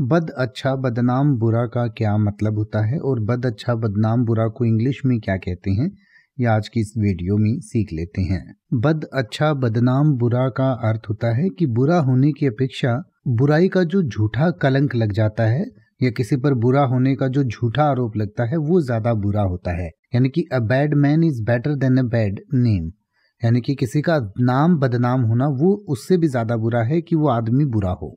बद अच्छा बदनाम बुरा का क्या मतलब होता है और बद अच्छा बदनाम बुरा को इंग्लिश में क्या कहते हैं, यह आज की इस वीडियो में सीख लेते हैं। बद अच्छा बदनाम बुरा का अर्थ होता है कि बुरा होने की अपेक्षा बुराई का जो झूठा कलंक लग जाता है या किसी पर बुरा होने का जो झूठा आरोप लगता है वो ज्यादा बुरा होता है। यानी कि a bad man is better than a bad name, यानी कि किसी का नाम बदनाम होना वो उससे भी ज्यादा बुरा है कि वो आदमी बुरा हो।